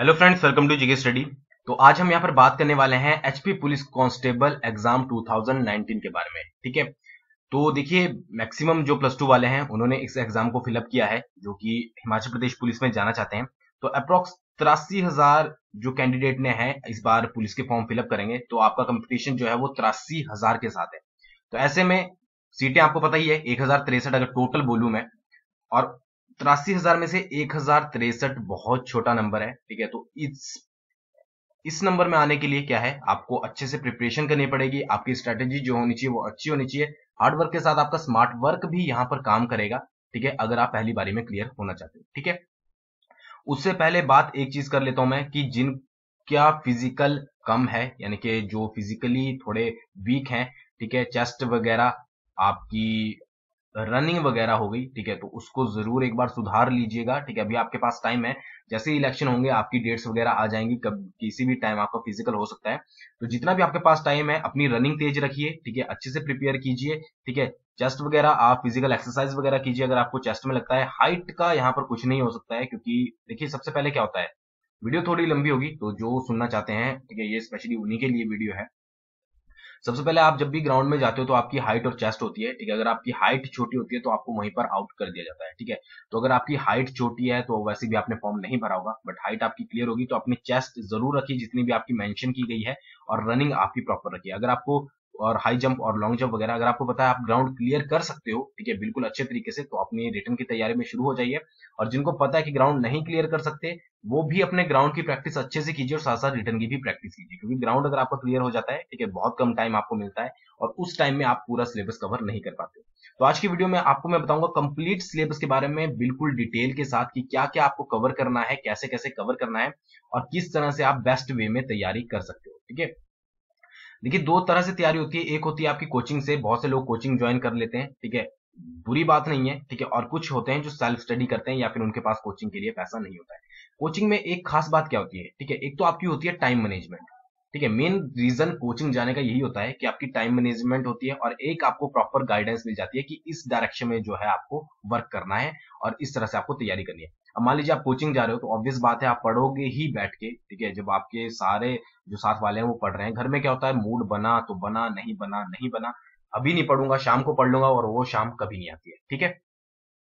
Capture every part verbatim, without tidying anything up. Hello friends, welcome to GK study. तो आज हम यहाँ पर बात करने वाले हैं एचपी पुलिस कांस्टेबल एग्जाम दो हज़ार उन्नीस के बारे में। ठीक है, तो देखिए मैक्सिमम जो प्लस टू वाले हैं उन्होंने इस एग्जाम को फिलअप किया है, जो कि हिमाचल प्रदेश पुलिस में जाना चाहते हैं। तो अप्रोक्स तिरासी हजार जो कैंडिडेट ने है इस बार पुलिस के फॉर्म फिलअप करेंगे, तो आपका कॉम्पिटिशन जो है वो तिरासी हजार के साथ है। तो ऐसे में सीटें आपको पता ही है एक हजार तिरसठ अगर टोटल बोलूं मैं, और तिरासी हजार में से एक हजार तिरसठ बहुत छोटा नंबर है। ठीक है, तो इस इस नंबर में आने के लिए क्या है, आपको अच्छे से प्रिपरेशन करनी पड़ेगी। आपकी स्ट्रेटेजी जो होनी चाहिए वो अच्छी होनी चाहिए। हार्ड वर्क के साथ आपका स्मार्ट वर्क भी यहाँ पर काम करेगा। ठीक है, अगर आप पहली बारी में क्लियर होना चाहते हो। ठीक है, उससे पहले बात एक चीज कर लेता हूं मैं कि जिन क्या फिजिकल कम है, यानी कि जो फिजिकली थोड़े वीक है, ठीक है, चेस्ट वगैरह, आपकी रनिंग वगैरह हो गई, ठीक है, तो उसको जरूर एक बार सुधार लीजिएगा। ठीक है, अभी आपके पास टाइम है, जैसे ही इलेक्शन होंगे आपकी डेट्स वगैरह आ जाएंगी, कब किसी भी टाइम आपका फिजिकल हो सकता है। तो जितना भी आपके पास टाइम है अपनी रनिंग तेज रखिए। ठीक है, अच्छे से प्रिपेयर कीजिए। ठीक है, चेस्ट वगैरह आप फिजिकल एक्सरसाइज वगैरह कीजिए अगर आपको चेस्ट में लगता है। हाइट का यहाँ पर कुछ नहीं हो सकता है, क्योंकि देखिए सबसे पहले क्या होता है, वीडियो थोड़ी लंबी होगी तो जो सुनना चाहते हैं, ठीक है, ये स्पेशली उन्हीं के लिए वीडियो है। सबसे पहले आप जब भी ग्राउंड में जाते हो तो आपकी हाइट और चेस्ट होती है। ठीक है, अगर आपकी हाइट छोटी होती है तो आपको वहीं पर आउट कर दिया जाता है। ठीक है, तो अगर आपकी हाइट छोटी है तो वैसे भी आपने फॉर्म नहीं भरा होगा, बट हाइट आपकी क्लियर होगी तो अपनी चेस्ट जरूर रखिए जितनी भी आपकी मेंशन की गई है, और रनिंग आपकी प्रॉपर रखिए। अगर आपको और हाई जंप और लॉन्ग जंप वगैरह अगर आपको पता है आप ग्राउंड क्लियर कर सकते हो, ठीक है, बिल्कुल अच्छे तरीके से, तो अपनी रिटर्न की तैयारी में शुरू हो जाइए। और जिनको पता है कि ग्राउंड नहीं क्लियर कर सकते वो भी अपने ग्राउंड की प्रैक्टिस अच्छे से कीजिए और साथ साथ रिटर्न की भी प्रैक्टिस कीजिए, क्योंकि ग्राउंड अगर आपका क्लियर हो जाता है, ठीक है, बहुत कम टाइम आपको मिलता है और उस टाइम में आप पूरा सिलेबस कवर नहीं कर पाते। तो आज की वीडियो में आपको मैं बताऊंगा कंप्लीट सिलेबस के बारे में बिल्कुल डिटेल के साथ कि क्या क्या आपको कवर करना है, कैसे कैसे कवर करना है और किस तरह से आप बेस्ट वे में तैयारी कर सकते हो। ठीक है, देखिए दो तरह से तैयारी होती है। एक होती है आपकी कोचिंग से, बहुत से लोग कोचिंग ज्वाइन कर लेते हैं, ठीक है, बुरी बात नहीं है। ठीक है, और कुछ होते हैं जो सेल्फ स्टडी करते हैं या फिर उनके पास कोचिंग के लिए पैसा नहीं होता है। कोचिंग में एक खास बात क्या होती है, ठीक है, एक तो आपकी होती है टाइम मैनेजमेंट। ठीक है, मेन रीजन कोचिंग जाने का यही होता है कि आपकी टाइम मैनेजमेंट होती है, और एक आपको प्रॉपर गाइडेंस मिल जाती है कि इस डायरेक्शन में जो है आपको वर्क करना है और इस तरह से आपको तैयारी करनी है। अब मान लीजिए आप कोचिंग जा रहे हो तो ऑब्वियस बात है आप पढ़ोगे ही बैठ के। ठीक है, जब आपके सारे जो साथ वाले हैं वो पढ़ रहे हैं। घर में क्या होता है, मूड बना तो बना, नहीं बना नहीं बना, अभी नहीं पढ़ूंगा शाम को पढ़ लूंगा, और वो शाम कभी नहीं आती है। ठीक है,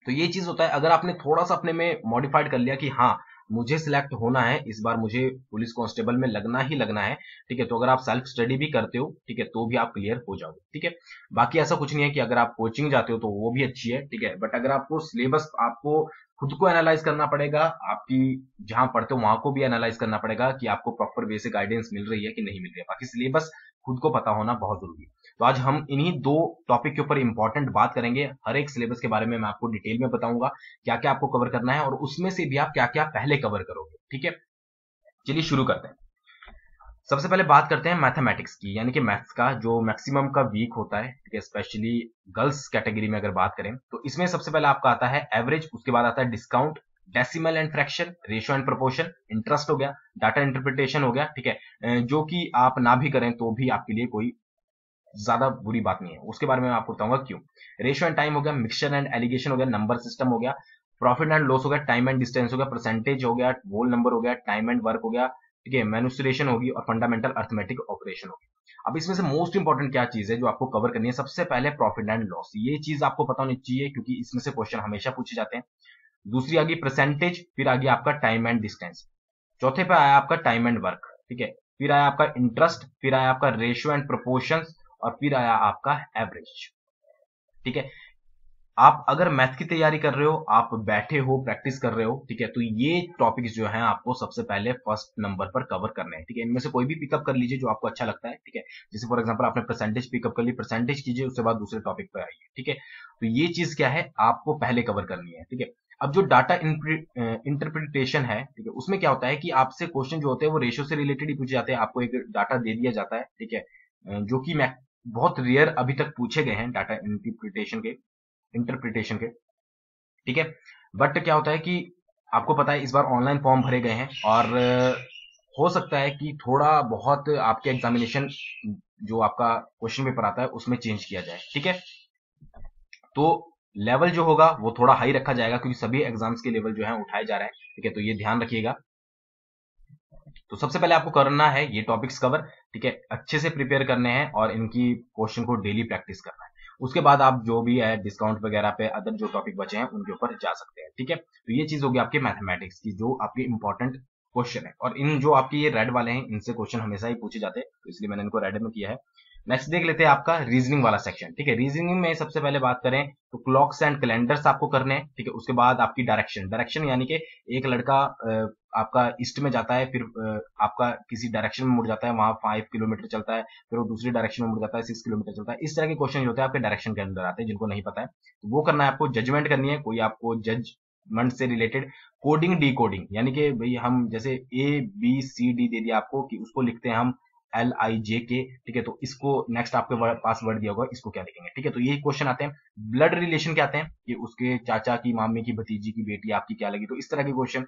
तो ये चीज होता है। अगर आपने थोड़ा सा अपने में मॉडिफाइड कर लिया कि हाँ मुझे सिलेक्ट होना है इस बार, मुझे पुलिस कांस्टेबल में लगना ही लगना है, ठीक है, तो अगर आप सेल्फ स्टडी भी करते हो, ठीक है, तो भी आप क्लियर हो जाओगे। ठीक है, बाकी ऐसा कुछ नहीं है कि अगर आप कोचिंग जाते हो तो वो भी अच्छी है। ठीक है, बट अगर आपको सिलेबस आपको खुद को एनालाइज करना पड़ेगा, आपकी जहां पढ़ते हो वहां को भी एनालाइज करना पड़ेगा कि आपको प्रॉपर वे से गाइडेंस मिल रही है कि नहीं मिल रही है। बाकी सिलेबस खुद को पता होना बहुत जरूरी है। तो आज हम इन्हीं दो टॉपिक के ऊपर इंपॉर्टेंट बात करेंगे। हर एक सिलेबस के बारे में मैं आपको डिटेल में बताऊंगा क्या क्या आपको कवर करना है, और उसमें से भी आप क्या क्या पहले कवर करोगे। ठीक है, चलिए शुरू करते हैं। सबसे पहले बात करते हैं मैथमेटिक्स की, यानी कि मैथ्स का, जो मैक्सिमम का वीक होता है। ठीक है, स्पेशली गर्ल्स कैटेगरी में अगर बात करें तो इसमें सबसे पहले आपका आता है एवरेज, उसके बाद आता है discount, decimal and fraction, ratio and proportion, interest हो गया, डाटा इंटरप्रिटेशन हो गया। ठीक है, जो कि आप ना भी करें तो भी आपके लिए कोई ज्यादा बुरी बात नहीं है, उसके बारे में मैं आपको बताऊंगा क्यों। रेशियो एंड टाइम हो गया, मिक्सचर एंड एलिगेशन हो गया, नंबर सिस्टम हो गया, प्रॉफिट एंड लॉस हो गया, टाइम एंड डिस्टेंस हो गया, परसेंटेज हो गया, होल नंबर हो गया, टाइम एंड वर्क हो गया, ठीक है, मैन्युपुलेशन होगी, और फंडामेंटल अर्थमेटिक ऑपरेशन होगी। अब इसमें से मोस्ट इंपॉर्टेंट क्या चीज है जो आपको कवर करनी है, सबसे पहले प्रॉफिट एंड लॉस, ये चीज आपको पता होनी चाहिए क्योंकि इसमें से क्वेश्चन हमेशा पूछे जाते हैं। दूसरी आ गई परसेंटेज, फिर आ गया आपका टाइम एंड डिस्टेंस, चौथे पे आया आपका टाइम एंड वर्क, ठीक है, फिर आया आपका इंटरेस्ट, फिर आया आपका रेशियो एंड प्रोपोर्शन, और फिर आया आपका एवरेज। ठीक है, आप अगर मैथ की तैयारी कर रहे हो, आप बैठे हो प्रैक्टिस कर रहे हो, ठीक है, तो ये टॉपिक्स जो हैं आपको सबसे पहले फर्स्ट नंबर पर कवर करने हैं। ठीक है, इनमें से कोई भी पिकअप कर लीजिए जो आपको अच्छा लगता है। ठीक है, जैसे फॉर एग्जांपल आपने परसेंटेज पिकअप कर ली, परसेंटेज कीजिए, उसके बाद दूसरे टॉपिक पर आइए। ठीक है, तो ये चीज क्या है आपको पहले कवर करनी है। ठीक है, अब जो डाटा इंटरप्रिटेशन है, ठीक है, उसमें क्या होता है कि आपसे क्वेश्चन जो होते हैं वो रेशियो से रिलेटेड ही पूछे जाते हैं। आपको एक डाटा दे दिया जाता है, ठीक है, जो कि बहुत रेयर अभी तक पूछे गए हैं डाटा इंटरप्रिटेशन के इंटरप्रिटेशन के ठीक है, बट क्या होता है कि आपको पता है इस बार ऑनलाइन फॉर्म भरे गए हैं, और हो सकता है कि थोड़ा बहुत आपके एग्जामिनेशन जो आपका क्वेश्चन पेपर आता है उसमें चेंज किया जाए। ठीक है, तो लेवल जो होगा वो थोड़ा हाई रखा जाएगा क्योंकि सभी एग्जाम्स के लेवल जो है उठाए जा रहे हैं। ठीक है, तो ये ध्यान रखिएगा। तो सबसे पहले आपको करना है ये टॉपिक्स कवर, ठीक है, अच्छे से प्रिपेयर करने हैं और इनकी क्वेश्चन को डेली प्रैक्टिस करना है। उसके बाद आप जो भी है डिस्काउंट वगैरह पे अदर जो टॉपिक बचे हैं उनके ऊपर जा सकते हैं, ठीक है। तो ये चीज होगी आपके मैथमेटिक्स की, जो आपके इंपॉर्टेंट क्वेश्चन है, और इन जो आपके ये रेड वाले हैं इनसे क्वेश्चन हमेशा ही पूछे जाते हैं, तो इसलिए मैंने इनको रेड में किया है। नेक्स्ट देख लेते हैं आपका रीजनिंग वाला सेक्शन, ठीक है। रीजनिंग में सबसे पहले बात करें तो क्लॉक्स एंड कैलेंडर्स आपको करने हैं, ठीक है। उसके बाद आपकी डायरेक्शन, डायरेक्शन यानी कि एक लड़का आपका ईस्ट में जाता है, फिर आपका किसी डायरेक्शन में मुड़ जाता है, वहां फाइव किलोमीटर चलता है, फिर वो दूसरी डायरेक्शन में मुड़ जाता है, सिक्स किलोमीटर चलता है। इस तरह के क्वेश्चन होते हैं आपके डायरेक्शन के अंदर आते हैं, जिनको नहीं पता है तो वो करना है आपको। जजमेंट करनी है, कोई आपको जजमेंट से रिलेटेड कोडिंग डी कोडिंग यानी कि भाई हम जैसे ए बी सी डी दे दिया आपको कि उसको लिखते हैं हम एल आई जे के, ठीक है, तो इसको नेक्स्ट आपके पास वर्ड दिया होगा, इसको क्या लिखेंगे, ठीक है। तो यही क्वेश्चन आते हैं। ब्लड रिलेशन क्या आते हैं कि उसके चाचा की मामी की भतीजी की बेटी आपकी क्या लगी, तो इस तरह के क्वेश्चन।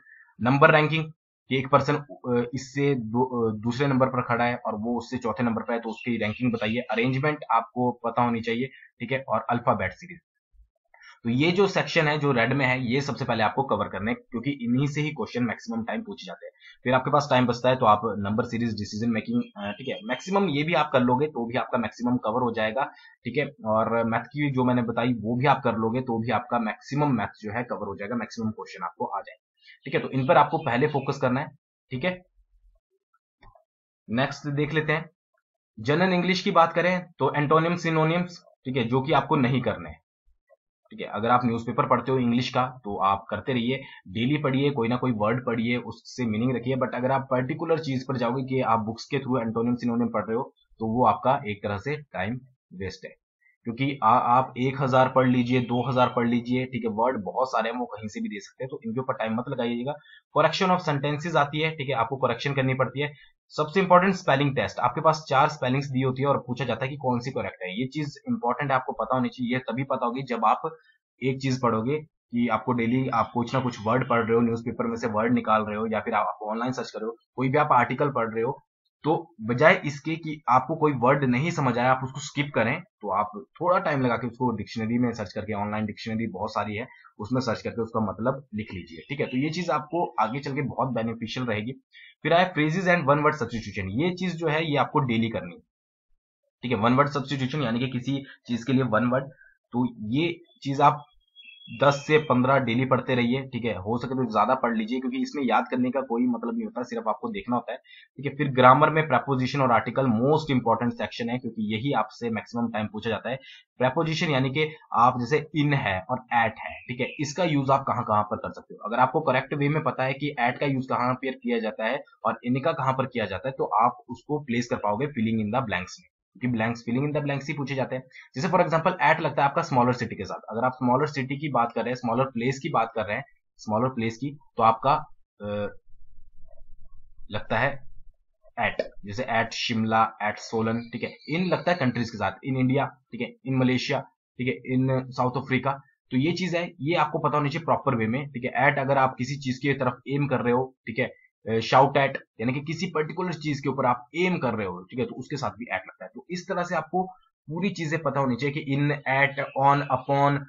नंबर रैंकिंग कि एक पर्सन इससे दूसरे नंबर पर खड़ा है और वो उससे चौथे नंबर पर है, तो उसकी रैंकिंग बताइए। अरेंजमेंट आपको पता होनी चाहिए, ठीक है, और अल्फाबेट सीरीज। तो ये जो सेक्शन है जो रेड में है ये सबसे पहले आपको कवर करने, क्योंकि इन्हीं से ही क्वेश्चन मैक्सिमम टाइम पूछे जाते हैं। फिर आपके पास टाइम बचता है तो आप नंबर सीरीज, डिसीजन मेकिंग, ठीक है, मैक्सिमम ये भी आप कर लोगे तो भी आपका मैक्सिमम कवर हो जाएगा, ठीक है। और मैथ की जो मैंने बताई वो भी आप कर लोगे तो भी आपका मैक्सिमम मैथ जो है कवर हो जाएगा, मैक्सिमम क्वेश्चन आपको आ जाएंगे, ठीक है। तो इन पर आपको पहले फोकस करना है, ठीक है। नेक्स्ट देख लेते हैं जनरल इंग्लिश की बात करें तो एंटोनिम सिनोनिम्स, ठीक है, जो कि आपको नहीं करने हैं, ठीक है। अगर आप न्यूज़पेपर पढ़ते हो इंग्लिश का तो आप करते रहिए, डेली पढ़िए, कोई ना कोई वर्ड पढ़िए, उससे मीनिंग रखिए। बट अगर आप पर्टिकुलर चीज पर जाओगे कि आप बुक्स के थ्रू एंटोनिम सिनोनिम पढ़ रहे हो तो वो आपका एक तरह से टाइम वेस्ट है, क्योंकि आ, आप एक हजार पढ़ लीजिए, दो हजार पढ़ लीजिए, ठीक है, वर्ड बहुत सारे हैं, वो कहीं से भी दे सकते हैं, तो इनके ऊपर टाइम मत लगाइएगा। करेक्शन ऑफ सेंटेंसेज आती है, ठीक है, आपको करेक्शन करनी पड़ती है। सबसे इंपॉर्टेंट स्पेलिंग टेस्ट, आपके पास चार स्पेलिंग्स दी होती है और पूछा जाता है कि कौन सी करेक्ट है। ये चीज इंपॉर्टेंट है, आपको पता होनी चाहिए। ये तभी पता होगी जब आप एक चीज पढ़ोगे कि आपको डेली आप कुछ ना कुछ वर्ड पढ़ रहे हो, न्यूज़पेपर में से वर्ड निकाल रहे हो, या फिर आप ऑनलाइन सर्च कर रहे हो, कोई भी आप आर्टिकल पढ़ रहे हो, तो बजाय इसके कि आपको कोई वर्ड नहीं समझ आया आप उसको स्किप करें, तो आप थोड़ा टाइम लगा के उसको डिक्शनरी में सर्च करके, ऑनलाइन डिक्शनरी बहुत सारी है, उसमें सर्च करके उसका मतलब लिख लीजिए, ठीक है। तो ये चीज आपको आगे चल के बहुत बेनिफिशियल रहेगी। फिर आया phrases and one word substitution, ये चीज जो है ये आपको डेली करनी है, ठीक है। वन वर्ड सब्स्टिट्यूशन यानी कि किसी चीज के लिए वन वर्ड, तो ये चीज आप दस से पंद्रह डेली पढ़ते रहिए, ठीक है, हो सके तो ज्यादा पढ़ लीजिए, क्योंकि इसमें याद करने का कोई मतलब नहीं होता, सिर्फ आपको देखना होता है, ठीक है। फिर ग्रामर में प्रेपोजिशन और आर्टिकल मोस्ट इंपॉर्टेंट सेक्शन है, क्योंकि यही आपसे मैक्सिमम टाइम पूछा जाता है। प्रेपोजिशन यानी कि आप जैसे इन है और एट है, ठीक है, इसका यूज आप कहाँ कहाँ पर कर सकते हो। अगर आपको करेक्ट वे में पता है कि एट का यूज कहाँ पर किया जाता है और इन का कहाँ पर किया जाता है, तो आप उसको प्लेस कर पाओगे फिलिंग इन द ब्लैंक्स में, कि blanks filling in the blanks ही पूछे जाते हैं। जैसे फॉर एग्जांपल एट लगता है आपका स्मॉलर सिटी के साथ, अगर आप स्मॉलर सिटी की बात कर रहे हैं, स्मॉलर प्लेस की बात कर रहे हैं, स्मॉलर प्लेस की, तो आपका आ, लगता है एट, जैसे एट शिमला, एट सोलन, ठीक है। इन लगता है कंट्रीज के साथ, इन इंडिया, ठीक है, इन मलेशिया, ठीक है, इन साउथ अफ्रीका। तो ये चीज है, ये आपको पता होनी चाहिए प्रॉपर वे में, ठीक है। एट अगर आप किसी चीज की तरफ एम कर रहे हो, ठीक है, शाउट एट यानी कि किसी पर्टिकुलर चीज के ऊपर आप एम कर रहे हो, ठीक है, तो उसके साथ भी एट लगता है। तो इस तरह से आपको पूरी चीजें पता होनी चाहिए कि in, at, on, upon,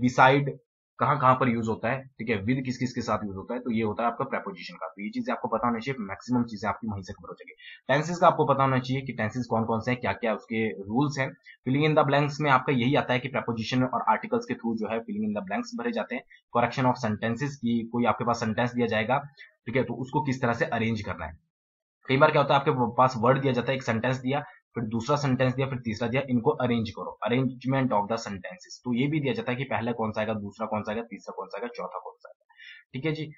beside कहां कहां पर यूज होता है, ठीक है, विद किस किस के साथ यूज होता है। तो ये होता है आपका प्रेपोजिशन का। तो ये चीजें आपको पता होनी चाहिए, मैक्सिमम चीजें आपकी वहीं से खबर हो जाएगी। टेंसेज का आपको पता होना चाहिए कि टेंसेज कौन कौन से हैं, क्या क्या उसके रूल्स हैं। फिलिंग इन द ब्लैंक्स में आपका यही आता है कि प्रेपोजिशन और आर्टिकल्स के थ्रू जो है फिलिंग इन द ब्लैंक्स भरे जाते हैं। करेक्शन ऑफ सेंटेंसेज की, कोई आपके पास सेंटेंस दिया जाएगा, ठीक है, तो उसको किस तरह से अरेंज करना है। कई बार क्या होता है आपके पास वर्ड दिया जाता है, एक सेंटेंस दिया, फिर दूसरा सेंटेंस दिया, फिर तीसरा दिया, इनको अरेंज करो, अरेंजमेंट ऑफ द सेंटेंसेस। तो ये भी दिया जाता है कि पहला कौन सा आएगा, दूसरा कौन सा आएगा, तीसरा कौन सा आएगा, चौथा कौन सा आएगा, ठीक है जी।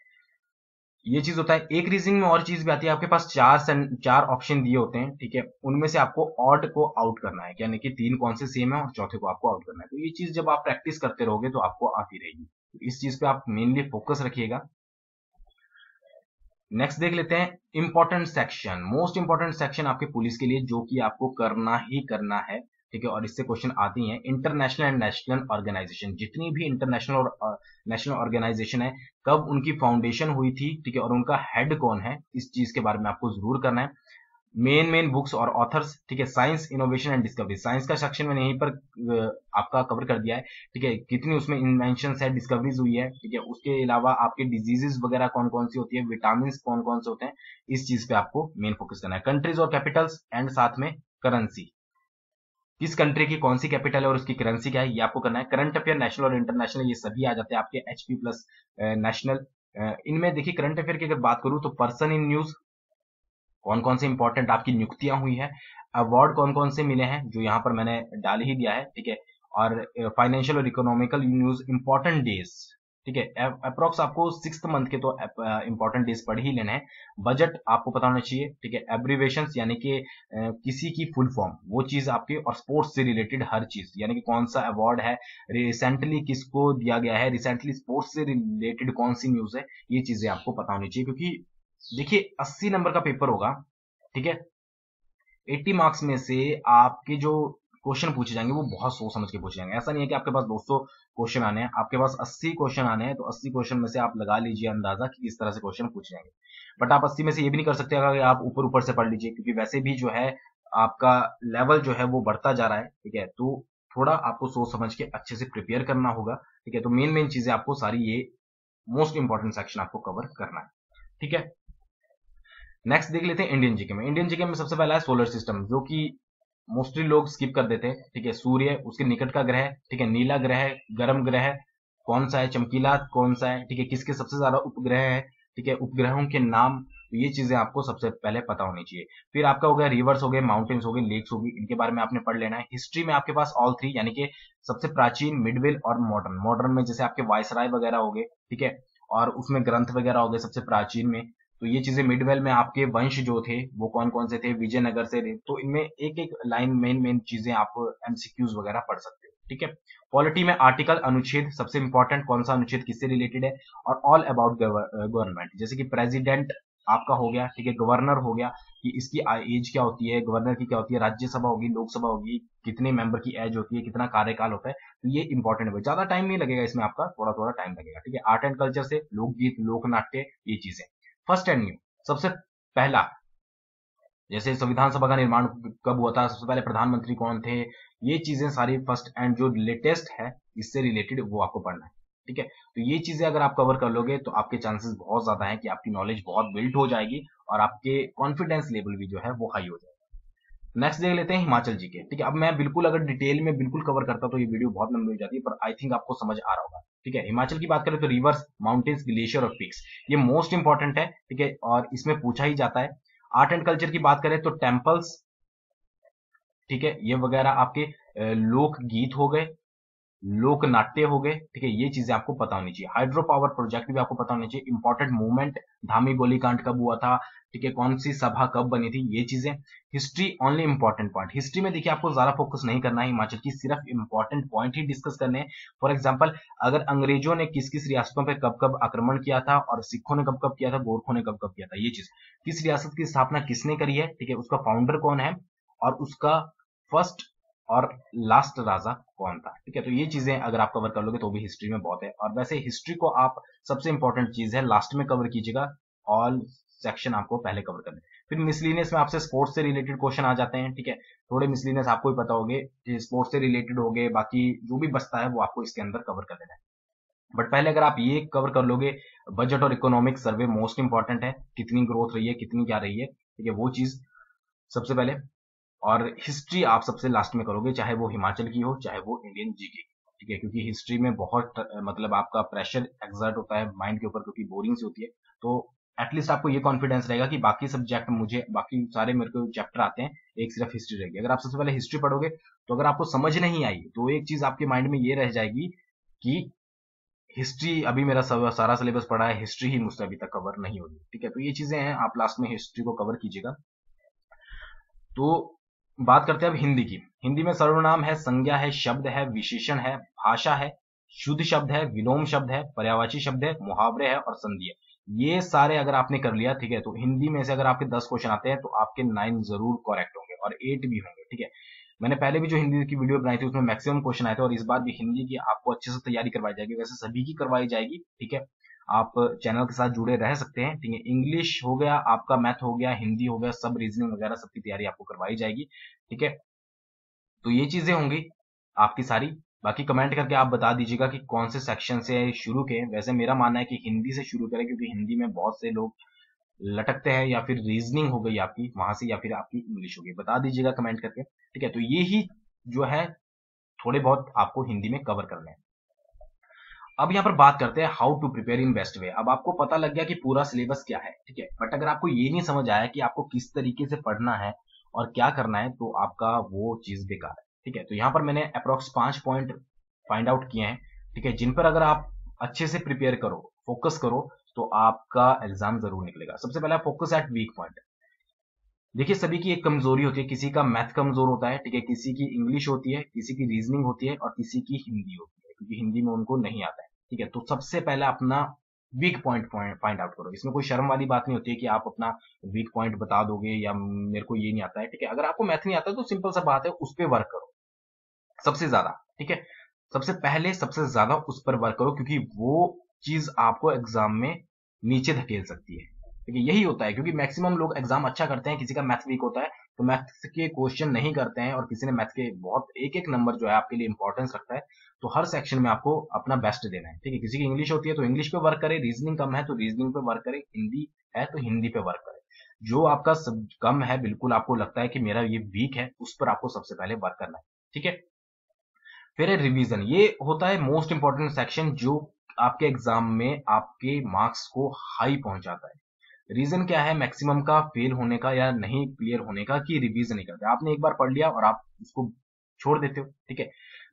ये चीज होता है। एक रीजनिंग में और चीज भी आती है, आपके पास चार चार ऑप्शन दिए होते हैं, ठीक है, उनमें से आपको ऑड को आउट करना है, यानी कि तीन कौन से सेम है और चौथे को आपको आउट करना है। तो ये चीज जब आप प्रैक्टिस करते रहोगे तो आपको आती रहेगी। इस चीज पे आप मेनली फोकस रखिएगा। नेक्स्ट देख लेते हैं important section, most important section आपके पुलिस के लिए, जो कि आपको करना ही करना है, ठीक है, और इससे क्वेश्चन आते हैं। इंटरनेशनल एंड नेशनल ऑर्गेनाइजेशन, जितनी भी इंटरनेशनल और नेशनल ऑर्गेनाइजेशन है, कब उनकी फाउंडेशन हुई थी, ठीक है, और उनका हेड कौन है, इस चीज के बारे में आपको जरूर करना है। मेन मेन बुक्स और ऑथर्स, ठीक है, science, innovation and discovery. Science का सेक्शन मैंने यहीं पर आपका कवर कर दिया है, ठीक है, कितनी उसमें इन्वेंशन है, डिस्कवरीज हुई है, ठीक है। उसके अलावा आपके डिजीजेस वगैरह कौन कौन सी होती है, विटामिन कौन कौन से होते हैं, इस चीज पे आपको मेन फोकस करना है। कंट्रीज और कैपिटल्स एंड साथ में करेंसी, किस कंट्री की कौन सी कैपिटल है और उसकी करेंसी क्या है, ये आपको करना है। करंट अफेयर, नेशनल और इंटरनेशनल, ये सभी आ जाते हैं आपके एचपी प्लस नेशनल। इनमें देखिए करंट अफेयर की अगर बात करूं तो पर्सन इन न्यूज, कौन कौन से इंपॉर्टेंट आपकी नियुक्तियां हुई है, अवार्ड कौन कौन से मिले हैं, जो यहाँ पर मैंने डाल ही दिया है, ठीक है। और फाइनेंशियल और इकोनॉमिकल न्यूज, इंपॉर्टेंट डेज, ठीक है, अप्रॉक्स आपको सिक्स मंथ के तो इंपॉर्टेंट डेज पढ़ ही लेने हैं। बजट आपको पता होना चाहिए, ठीक है। एब्रीवेशन यानी कि किसी की फुल फॉर्म, वो चीज आपके, और स्पोर्ट्स से रिलेटेड हर चीज, यानी कि कौन सा अवार्ड है, रिसेंटली किसको दिया गया है, रिसेंटली स्पोर्ट्स से रिलेटेड कौन सी न्यूज है, ये चीजें आपको पता होनी चाहिए। क्योंकि देखिए अस्सी नंबर का पेपर होगा, ठीक है, एट्टी मार्क्स में से आपके जो क्वेश्चन पूछे जाएंगे वो बहुत सोच समझ के पूछे जाएंगे। ऐसा नहीं है कि आपके पास दो सौ क्वेश्चन आने हैं, आपके पास अस्सी क्वेश्चन आने हैं, तो अस्सी क्वेश्चन में से आप लगा लीजिए अंदाजा कि किस तरह से क्वेश्चन पूछे जाएंगे। बट आप अस्सी में से ये भी नहीं कर सकते कि आप ऊपर ऊपर से पढ़ लीजिए, क्योंकि वैसे भी जो है आपका लेवल जो है वो बढ़ता जा रहा है, ठीक है। तो थोड़ा आपको सोच समझ के अच्छे से प्रिपेयर करना होगा, ठीक है। तो मेन मेन चीजें आपको सारी, ये मोस्ट इंपॉर्टेंट सेक्शन आपको कवर करना है, ठीक है। नेक्स्ट देख लेते हैं इंडियन जीके में। इंडियन जीके में सबसे पहला है सोलर सिस्टम, जो कि मोस्टली लोग स्किप कर देते हैं, ठीक है। सूर्य, उसके निकट का ग्रह, ठीक है, नीला ग्रह, गर्म ग्रह कौन सा है, चमकीला कौन सा है, ठीक है, किसके सबसे ज्यादा उपग्रह है, ठीक है, उपग्रहों के नाम, तो ये चीजें आपको सबसे पहले पता होनी चाहिए। फिर आपका हो गया रिवर्स, हो गए माउंटेन्स, हो गए लेक्स, हो गई, इनके बारे में आपने पढ़ लेना है। हिस्ट्री में आपके पास ऑल थ्री, यानी कि सबसे प्राचीन, मिडवेल और मॉडर्न। मॉडर्न में जैसे आपके वायसराय वगैरह हो गए, ठीक है, और उसमें ग्रंथ वगैरह हो गए सबसे प्राचीन में, तो ये चीजें। मिडवेल में आपके वंश जो थे वो कौन कौन से थे, विजयनगर से, तो इनमें एक एक लाइन मेन मेन चीजें आप एमसीक्यूज वगैरह पढ़ सकते हो, ठीक है। पॉलिटी में आर्टिकल, अनुच्छेद, सबसे इंपॉर्टेंट कौन सा अनुच्छेद किससे रिलेटेड है, और ऑल अबाउट गवर्नमेंट, जैसे कि प्रेसिडेंट आपका हो गया, ठीक है, गवर्नर हो गया कि इसकी एज क्या होती है, गवर्नर की क्या होती है, राज्यसभा होगी, लोकसभा होगी, कितने मेंबर की एज होती है, कितना कार्यकाल होता है, तो ये इंपॉर्टेंट है। ज्यादा टाइम नहीं लगेगा इसमें आपका, थोड़ा थोड़ा टाइम लगेगा, ठीक है। आर्ट एंड कल्चर से लोकगीत, लोक नाट्य, ये चीजें। फर्स्ट एंड न्यू, सबसे पहला, जैसे संविधान सभा का निर्माण कब हुआ था, सबसे पहले प्रधानमंत्री कौन थे, ये चीजें सारी फर्स्ट एंड जो लेटेस्ट है इससे रिलेटेड वो आपको पढ़ना है, ठीक है। तो ये चीजें अगर आप कवर कर लोगे तो आपके चांसेस बहुत ज्यादा हैं कि आपकी नॉलेज बहुत बिल्ड हो जाएगी और आपके कॉन्फिडेंस लेवल भी जो है वो हाई हो जाएगा। नेक्स्ट देख लेते हैं हिमाचल जीके, ठीक है। अब मैं बिल्कुल अगर डिटेल में बिल्कुल कवर करता तो ये वीडियो बहुत लंबी हो जाती है, पर आई थिंक आपको समझ आ रहा होगा, ठीक है। हिमाचल की बात करें तो रिवर्स, माउंटेन्स, ग्लेशियर और पीक्स, ये मोस्ट इंपॉर्टेंट है, ठीक है, और इसमें पूछा ही जाता है। आर्ट एंड कल्चर की बात करें तो टेम्पल्स, ठीक है, ये वगैरह आपके लोक गीत हो गए, लोक नाट्य हो गए, ठीक है, ये चीजें आपको पता होनी चाहिए। हाइड्रो पावर प्रोजेक्ट भी आपको पता होनी चाहिए। इंपॉर्टेंट मूवमेंट, धामी गोलीकांड कब हुआ था, ठीक है, कौन सी सभा कब बनी थी, ये चीजें। History only important point, history में देखिए आपको ज्यादा फोकस नहीं करना है हिमाचल की, सिर्फ इंपॉर्टेंट पॉइंट ही डिस्कस करने हैं। फॉर एग्जाम्पल, अगर अंग्रेजों ने किस किस रियासतों पर कब कब आक्रमण किया था, और सिखों ने कब कब किया था, गोरखों ने कब कब किया था, ये चीज। किस रियासत की स्थापना किसने करी है, ठीक है, उसका फाउंडर कौन है, और उसका फर्स्ट और लास्ट राजा कौन था, ठीक है। तो ये चीजें अगर आप कवर कर लोगे तो भी हिस्ट्री में बहुत है। और वैसे हिस्ट्री को आप, सबसे इंपॉर्टेंट चीज है, लास्ट में कवर कीजिएगा, ऑल सेक्शन आपको पहले कवर करने। फिर मिसलिनियस में आपसे स्पोर्ट्स से रिलेटेड क्वेश्चन आ जाते हैं, ठीक है, थोड़े मिसलिनियस आपको ही पता होंगे, स्पोर्ट्स से रिलेटेड हो गए, बाकी जो भी बचता है वो आपको इसके अंदर कवर कर लेना है। बट पहले अगर आप ये कवर कर लोगे, बजट और इकोनॉमिक सर्वे मोस्ट इंपॉर्टेंट है, कितनी ग्रोथ रही है, कितनी क्या रही है, ठीक है, वो चीज सबसे पहले। और हिस्ट्री आप सबसे लास्ट में करोगे, चाहे वो हिमाचल की हो, चाहे वो इंडियन जीके, ठीक है, क्योंकि हिस्ट्री में बहुत मतलब आपका प्रेशर एक्सर्ट होता है माइंड के ऊपर, क्योंकि बोरिंग सी होती है। तो एटलीस्ट आपको ये कॉन्फिडेंस रहेगा कि बाकी सब्जेक्ट मुझे, बाकी सारे मेरे को चैप्टर आते हैं, एक सिर्फ हिस्ट्री रहेगी। अगर आप सबसे पहले हिस्ट्री पढ़ोगे तो अगर आपको समझ नहीं आई तो एक चीज आपके माइंड में ये रह जाएगी कि हिस्ट्री, अभी मेरा सारा सिलेबस पड़ा है, हिस्ट्री ही मुझसे अभी तक कवर नहीं होगी, ठीक है। तो ये चीजें हैं, आप लास्ट में हिस्ट्री को कवर कीजिएगा। तो बात करते हैं अब हिंदी की। हिंदी में सर्वनाम है, संज्ञा है, शब्द है, विशेषण है, भाषा है, शुद्ध शब्द है, विलोम शब्द है, पर्यायवाची शब्द है, मुहावरे है और संधि है। ये सारे अगर आपने कर लिया, ठीक है, तो हिंदी में से अगर आपके दस क्वेश्चन आते हैं तो आपके नाइन जरूर करेक्ट होंगे और एट भी होंगे, ठीक है। मैंने पहले भी जो हिंदी की वीडियो बनाई थी उसमें मैक्सिमम क्वेश्चन आए थे, और इस बार भी हिंदी की आपको अच्छे से तैयारी करवाई जाएगी, वैसे सभी की करवाई जाएगी, ठीक है। आप चैनल के साथ जुड़े रह सकते हैं। ठीक है, इंग्लिश हो गया, आपका मैथ हो गया, हिंदी हो गया, सब रीजनिंग वगैरह सबकी तैयारी आपको करवाई जाएगी। ठीक है, तो ये चीजें होंगी आपकी सारी। बाकी कमेंट करके आप बता दीजिएगा कि कौन से सेक्शन से शुरू के। वैसे मेरा मानना है कि हिंदी से शुरू करें, क्योंकि हिंदी में बहुत से लोग लटकते हैं, या फिर रीजनिंग हो गई आपकी वहां से, या फिर आपकी इंग्लिश हो गई। बता दीजिएगा कमेंट करके। ठीक है, तो ये ही जो है थोड़े बहुत आपको हिंदी में कवर करने हैं। अब यहाँ पर बात करते हैं how to prepare in best way. अब आपको पता लग गया कि पूरा सिलेबस क्या है। ठीक है, बट अगर आपको ये नहीं समझ आया कि आपको किस तरीके से पढ़ना है और क्या करना है, तो आपका वो चीज बेकार है। ठीक है, तो यहाँ पर मैंने अप्रोक्स पांच पॉइंट फाइंड आउट किए हैं। ठीक है, जिन पर अगर आप अच्छे से प्रिपेयर करो, फोकस करो, तो आपका एग्जाम जरूर निकलेगा। सबसे पहला फोकस एट वीक पॉइंट। देखिए, सभी की एक कमजोरी होती है, किसी का मैथ कमजोर होता है, ठीक है, किसी की इंग्लिश होती है, किसी की रीजनिंग होती है, और किसी की हिंदी होती है, क्योंकि हिंदी में उनको नहीं आता है। ठीक है, तो सबसे पहले अपना वीक पॉइंट फाइंड आउट करो। इसमें कोई शर्म वाली बात नहीं होती है कि आप अपना वीक पॉइंट बता दोगे या मेरे को ये नहीं आता है। ठीक है, अगर आपको मैथ नहीं आता तो सिंपल सा बात है, उस पर वर्क करो सबसे ज्यादा। ठीक है, सबसे पहले सबसे ज्यादा उस पर वर्क करो, क्योंकि वो चीज आपको एग्जाम में नीचे धकेल सकती है। ठीक है, यही होता है, क्योंकि मैक्सिमम लोग एग्जाम अच्छा करते हैं, किसी का मैथ वीक होता है तो मैथ्स के क्वेश्चन नहीं करते हैं, और किसी ने मैथ के बहुत एक एक नंबर जो है आपके लिए इंपॉर्टेंस रखता है। तो हर सेक्शन में आपको अपना बेस्ट देना है। ठीक है, किसी की इंग्लिश होती है तो इंग्लिश पे वर्क करे, रीजनिंग कम है तो रीजनिंग पे वर्क करे, हिंदी है तो हिंदी पे वर्क करे। जो आपका सब कम है, बिल्कुल आपको लगता है कि मेरा ये वीक है, उस पर आपको सबसे पहले वर्क करना है। ठीक है, फिर है रिविजन। ये होता है मोस्ट इंपॉर्टेंट सेक्शन, जो आपके एग्जाम में आपके मार्क्स को हाई पहुंचाता है। रीजन क्या है? मैक्सिमम का फेल होने का या नहीं क्लियर होने का, कि रिवीजन नहीं करते। आपने एक बार पढ़ लिया और आप उसको छोड़ देते हो। ठीक है,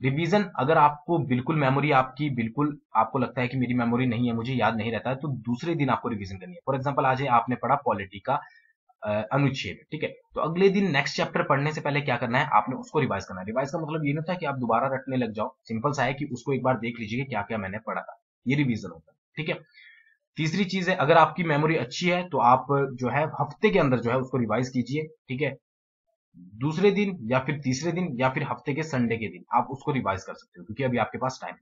रिवीजन अगर आपको बिल्कुल मेमोरी आपकी बिल्कुल आपको लगता है कि मेरी मेमोरी नहीं है, मुझे याद नहीं रहता है, तो दूसरे दिन आपको रिवीजन करनी है। फॉर एग्जाम्पल, आज आपने पढ़ा पॉलिटी का अनुच्छेद। ठीक है, तो अगले दिन नेक्स्ट चैप्टर पढ़ने से पहले क्या करना है, आपने उसको रिवाइज करना है। रिवाइज का मतलब ये नहीं था कि आप दोबारा रटने लग जाओ, सिंपल सा है कि उसको एक बार देख लीजिए क्या क्या मैंने पढ़ा था, ये रिवीजन होता है। ठीक है, तीसरी चीज है, अगर आपकी मेमोरी अच्छी है तो आप जो है हफ्ते के अंदर जो है उसको रिवाइज कीजिए। ठीक है, दूसरे दिन या फिर तीसरे दिन या फिर हफ्ते के संडे के दिन आप उसको रिवाइज कर सकते हो, क्योंकि अभी आपके पास टाइम है।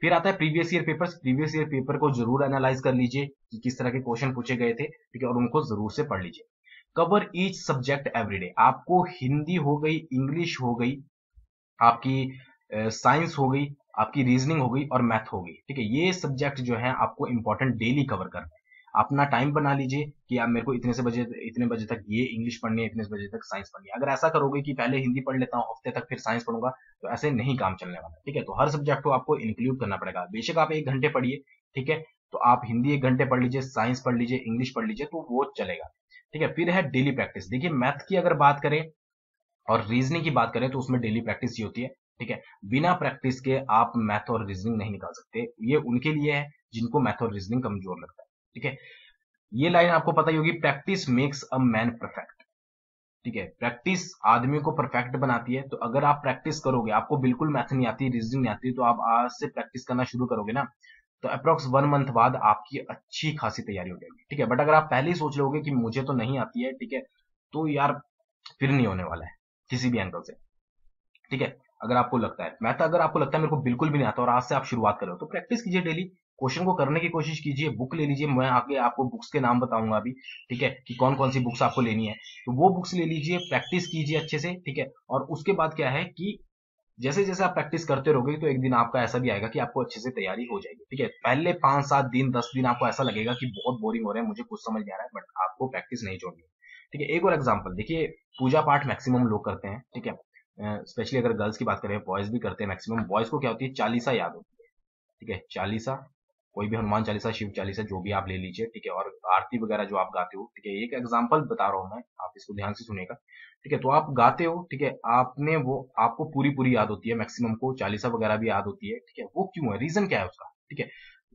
फिर आता है previous year papers. Previous year paper को जरूर एनालाइज कर लीजिए कि किस तरह के क्वेश्चन पूछे गए थे। ठीक है, और उनको जरूर से पढ़ लीजिए। Cover each subject everyday. आपको हिंदी हो गई, इंग्लिश हो गई, आपकी साइंस हो गई, आपकी रीजनिंग हो गई और मैथ हो गई। ठीक है, ये सब्जेक्ट जो है आपको इंपॉर्टेंट डेली कवर करना है। अपना टाइम बना लीजिए कि आप मेरे को इतने से बजे इतने बजे तक ये इंग्लिश पढ़नी है, इतने से बजे तक साइंस पढ़नी है। अगर ऐसा करोगे कि पहले हिंदी पढ़ लेता हूँ हफ्ते तक, फिर साइंस पढ़ूंगा, तो ऐसे नहीं काम चलने वाला। ठीक है, तो हर सब्जेक्ट को आपको इंक्लूड करना पड़ेगा। बेशक आप एक घंटे पढ़िए, ठीक है, तो आप हिंदी एक घंटे पढ़ लीजिए, साइंस पढ़ लीजिए, इंग्लिश पढ़ लीजिए, तो वो चलेगा। ठीक है, फिर है डेली प्रैक्टिस। देखिए, मैथ की अगर बात करें और रीजनिंग की बात करें तो उसमें डेली प्रैक्टिस ही होती है। ठीक है, बिना प्रैक्टिस के आप मैथ और रीजनिंग नहीं निकाल सकते। ये उनके लिए है जिनको मैथ और रीजनिंग कमजोर लगता है। ठीक है, ये लाइन आपको पता ही होगी, practice makes a man perfect. ठीक है, प्रैक्टिस आदमी को परफेक्ट बनाती है। तो अगर आप प्रैक्टिस करोगे, आपको बिल्कुल मैथ नहीं आती, रीजनिंग नहीं आती, तो आप आज से प्रैक्टिस करना शुरू करोगे ना, तो अप्रोक्स वन मंथ बाद आपकी अच्छी खासी तैयारी हो जाएगी। ठीक है, बट अगर आप पहले ही सोच लोगे कि मुझे तो नहीं आती है, ठीक है, तो यार फिर नहीं होने वाला है किसी भी एंगल से। ठीक है, अगर आपको लगता है मैथ, अगर आपको लगता है मेरे को बिल्कुल भी नहीं आता और आज से आप शुरुआत करो, तो प्रैक्टिस कीजिए, डेली क्वेश्चन को करने की कोशिश कीजिए, बुक ले लीजिए। मैं आगे आपको बुक्स के नाम बताऊंगा अभी, ठीक है, कि कौन कौन सी बुक्स आपको लेनी है, तो वो बुक्स ले लीजिए, प्रैक्टिस कीजिए अच्छे से। ठीक है, और उसके बाद क्या है कि जैसे जैसे आप प्रैक्टिस करते रहोगे तो एक दिन आपका ऐसा भी आएगा कि आपको अच्छे से तैयारी हो जाएगी। ठीक है, पहले पांच सात दिन दस दिन आपको ऐसा लगेगा कि बहुत बोरिंग हो रहा है, मुझे कुछ समझ नहीं आ रहा है, बट आपको प्रैक्टिस नहीं छोड़नी। ठीक है, एक और एग्जाम्पल देखिए, पूजा पाठ मैक्सिमम लोग करते हैं। ठीक है, स्पेशली uh, अगर गर्ल्स की बात करें, बॉयज भी करते हैं मैक्सिमम। बॉयज को क्या होती है, चालीसा याद होती है। ठीक है, चालीसा, कोई भी हनुमान चालीसा, शिव चालीसा, जो भी आप ले लीजिए। ठीक है, और आरती वगैरह जो आप गाते हो। ठीक है, एक एग्जांपल बता रहा हूं मैं, आप इसको ध्यान से सुनेगा। ठीक है, तो आप गाते हो, ठीक है, आपने वो आपको पूरी पूरी याद होती है मैक्सिमम को, चालीसा वगैरह भी याद होती है। ठीक है, वो क्यों है, रीजन क्या है उसका? ठीक है,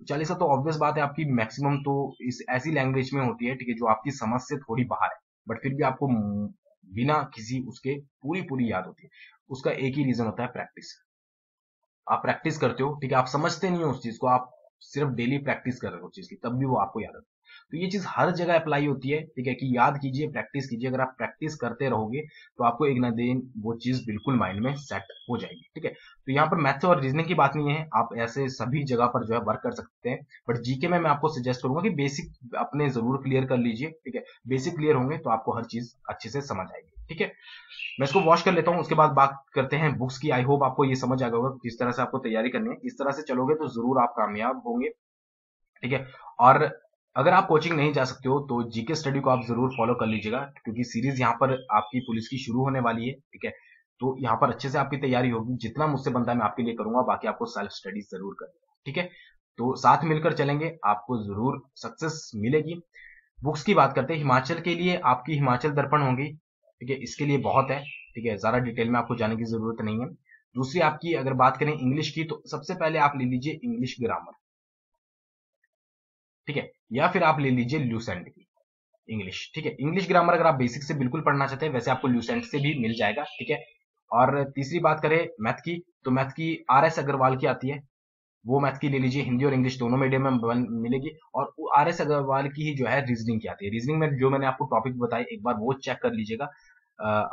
चालीसा तो ऑब्वियस बात है आपकी मैक्सिमम तो इस ऐसी लैंग्वेज में होती है, ठीक है, जो आपकी समझ से थोड़ी बाहर है, बट फिर भी आपको बिना किसी उसके पूरी पूरी याद होती है। उसका एक ही रीजन होता है, प्रैक्टिस। आप प्रैक्टिस करते हो, ठीक है, आप समझते नहीं हो उस चीज को, आप सिर्फ डेली प्रैक्टिस कर रहे हो उस चीज की, तब भी वो आपको याद होती है। तो ये चीज हर जगह अप्लाई होती है, ठीक है, कि याद कीजिए, प्रैक्टिस कीजिए। अगर आप प्रैक्टिस करते रहोगे तो आपको एक ना दिन वो चीज बिल्कुल माइंड में सेट हो जाएगी, ठीक है। तो यहाँ पर मैथ्स और रीजनिंग की बात नहीं है, आप ऐसे सभी जगह पर जो है वर्क कर सकते हैं। बट जीके में मैं आपको सजेस्ट करूंगा कि बेसिक अपने जरूर क्लियर कर लीजिए, ठीक है। बेसिक क्लियर होंगे तो आपको हर चीज अच्छे से समझ आएगी, ठीक है। मैं इसको वॉश कर लेता हूँ, उसके बाद बात करते हैं बुक्स की। आई होप आपको ये समझ आ गया होगा किस तरह से आपको तैयारी करनी है। इस तरह से चलोगे तो जरूर आप कामयाब होंगे, ठीक है। और अगर आप कोचिंग नहीं जा सकते हो तो जीके स्टडी को आप जरूर फॉलो कर लीजिएगा, क्योंकि सीरीज यहाँ पर आपकी पुलिस की शुरू होने वाली है, ठीक है। तो यहाँ पर अच्छे से आपकी तैयारी होगी, जितना मुझसे बनता है मैं आपके लिए करूंगा, बाकी आपको सेल्फ स्टडी जरूर करूंगा, ठीक है। तो साथ मिलकर चलेंगे, आपको जरूर सक्सेस मिलेगी। बुक्स की बात करते हैं। हिमाचल के लिए आपकी हिमाचल दर्पण होंगी, ठीक है, इसके लिए बहुत है, ठीक है, ज्यादा डिटेल में आपको जाने की जरूरत नहीं है। दूसरी आपकी अगर बात करें इंग्लिश की, तो सबसे पहले आप ले लीजिए इंग्लिश ग्रामर, ठीक है, या फिर आप ले लीजिए ल्यूसेंट की इंग्लिश, ठीक है। इंग्लिश ग्रामर अगर आप बेसिक से बिल्कुल पढ़ना चाहते हैं, वैसे आपको ल्यूसेंट से भी मिल जाएगा, ठीक है। और तीसरी बात करें मैथ की, तो मैथ की आर एस अग्रवाल की आती है, वो मैथ की ले लीजिए, हिंदी और इंग्लिश दोनों मीडियम में मिलेगी। और आर एस अग्रवाल की ही जो है रीजनिंग की आती है। रीजनिंग में जो मैंने आपको टॉपिक बताए, एक बार वो चेक कर लीजिएगा,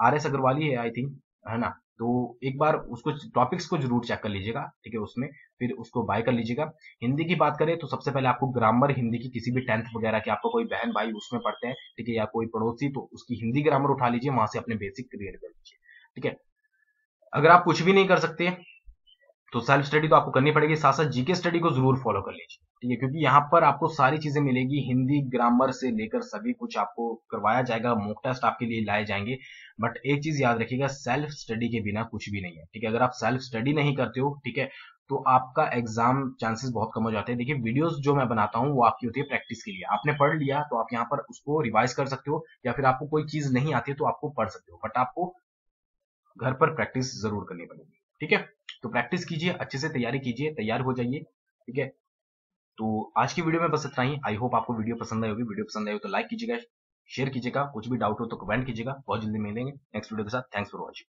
आर एस अग्रवाल ही है आई थिंक, है ना। तो एक बार उसको टॉपिक्स को जरूर चेक कर लीजिएगा, ठीक है, उसमें फिर उसको बाय कर लीजिएगा। हिंदी की बात करें तो सबसे पहले आपको ग्रामर हिंदी की, किसी भी टेंथ वगैरह की आपको कोई बहन भाई उसमें पढ़ते हैं, ठीक है, या कोई पड़ोसी, तो उसकी हिंदी ग्रामर उठा लीजिए, वहां से अपने बेसिक क्लियर कर लीजिए, ठीक है। अगर आप कुछ भी नहीं कर सकते तो सेल्फ स्टडी तो आपको करनी पड़ेगी, साथ साथ जीके स्टडी को जरूर फॉलो कर लीजिए, ठीक है, क्योंकि यहाँ पर आपको सारी चीजें मिलेगी, हिंदी ग्रामर से लेकर सभी कुछ आपको करवाया जाएगा, मॉक टेस्ट आपके लिए लाए जाएंगे। बट एक चीज याद रखिएगा, सेल्फ स्टडी के बिना कुछ भी नहीं है, ठीक है। अगर आप सेल्फ स्टडी नहीं करते हो, ठीक है, तो आपका एग्जाम चांसेस बहुत कम हो जाते हैं। देखिए वीडियोस जो मैं बनाता हूँ वो आपकी होती है प्रैक्टिस के लिए, आपने पढ़ लिया तो आप यहाँ पर उसको रिवाइज कर सकते हो, या फिर आपको कोई चीज नहीं आती है तो आपको पढ़ सकते हो, बट आपको घर पर प्रैक्टिस जरूर करनी पड़ेगी, ठीक है। तो प्रैक्टिस कीजिए, अच्छे से तैयारी कीजिए, तैयार हो जाइए, ठीक है। तो आज की वीडियो में बस इतना ही। आई होप आपको वीडियो पसंद आई होगी। वीडियो पसंद आई हो तो लाइक कीजिएगा, शेयर कीजिएगा, कुछ भी डाउट हो तो कमेंट कीजिएगा। बहुत जल्दी मिलेंगे नेक्स्ट वीडियो के साथ। Thanks for watching.